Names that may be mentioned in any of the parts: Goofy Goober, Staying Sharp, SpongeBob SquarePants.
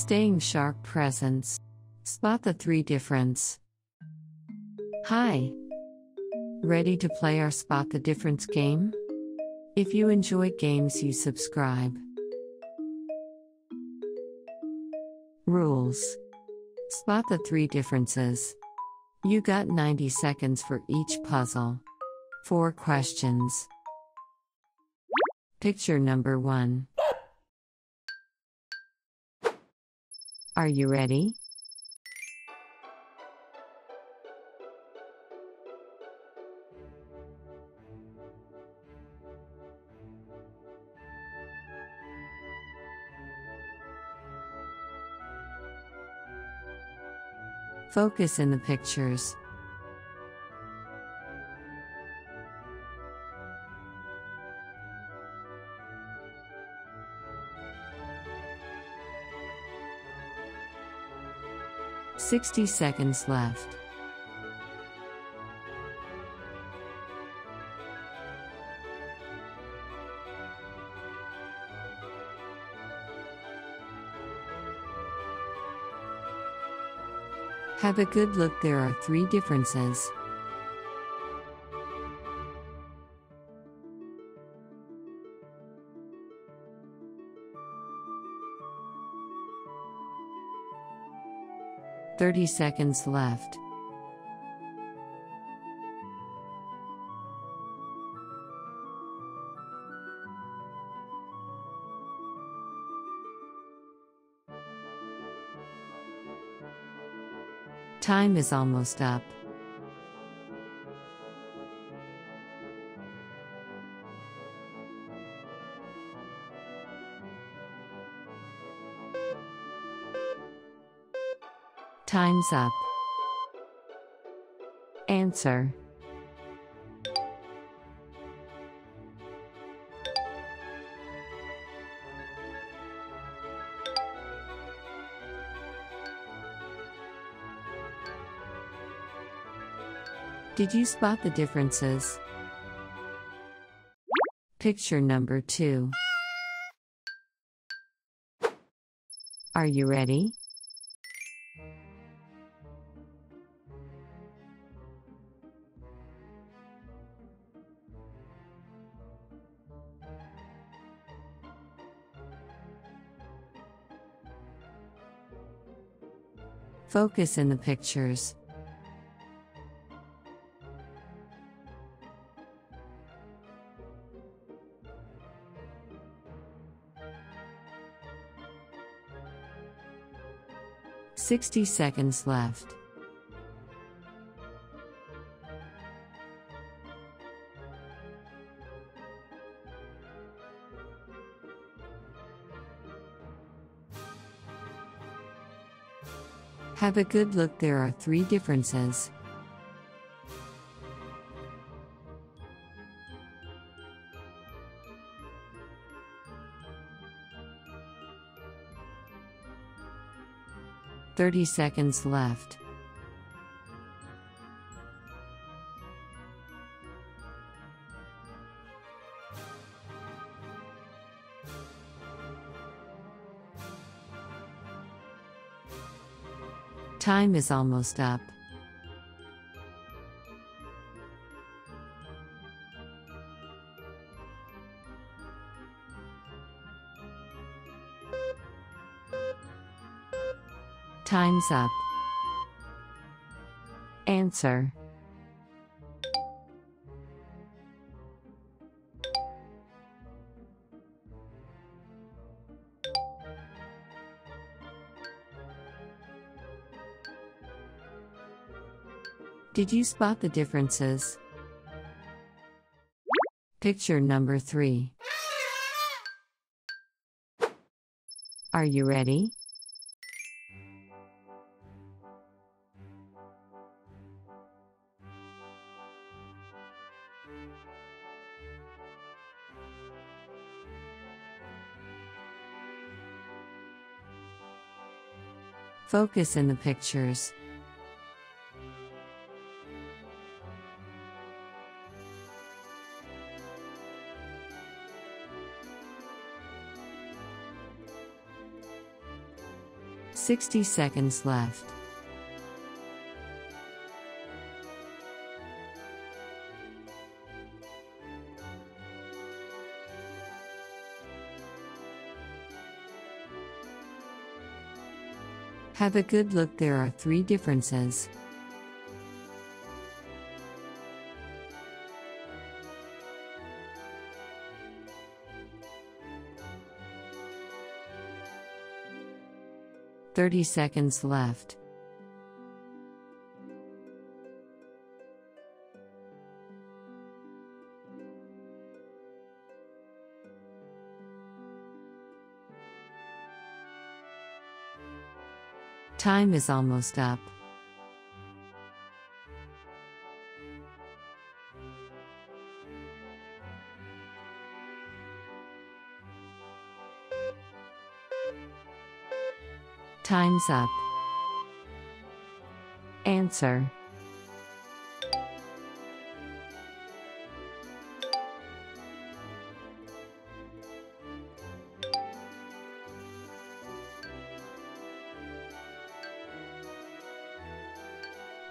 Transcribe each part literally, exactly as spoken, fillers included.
Staying Sharp presence. Spot the three difference. Hi! Ready to play our Spot the Difference game? If you enjoy games, you subscribe. Rules. Spot the three differences. You got ninety seconds for each puzzle. Four questions. Picture number one. Are you ready? Focus in the pictures. sixty seconds left. Have a good look. There are three differences. thirty seconds left. Time is almost up. Time's up. Answer. Did you spot the differences? Picture number two. Are you ready? Focus in the pictures. sixty seconds left. Have a good look. There are three differences. thirty seconds left. Time is almost up. Time's up. Answer. Did you spot the differences? Picture number three. Are you ready? Focus in the pictures. sixty seconds left. Have a good look, there are three differences. thirty seconds left. Time is almost up. Time's up. Answer.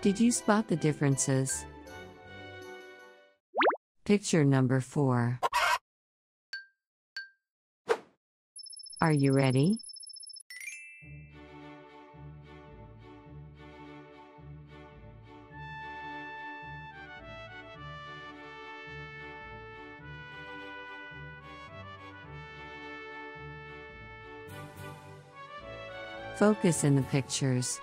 Did you spot the differences? Picture number four. Are you ready? Focus in the pictures.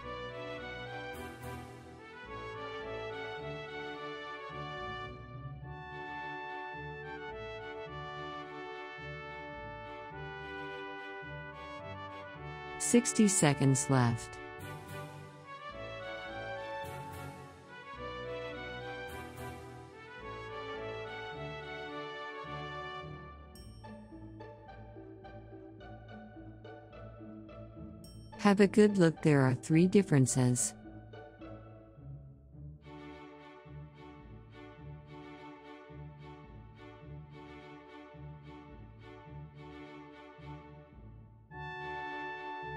sixty seconds left. Have a good look, there are three differences.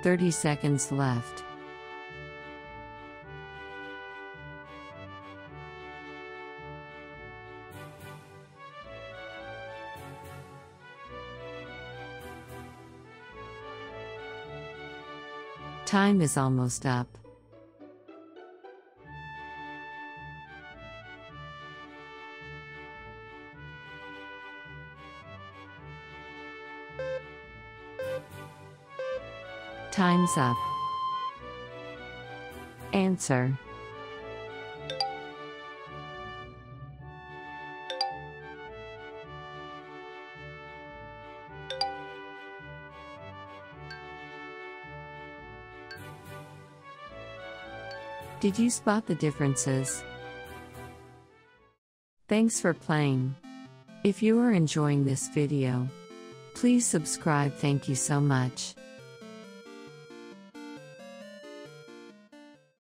thirty seconds left. Time is almost up. Time's up. Answer. Did you spot the differences? Thanks for playing. If you are enjoying this video, please subscribe. Thank you so much.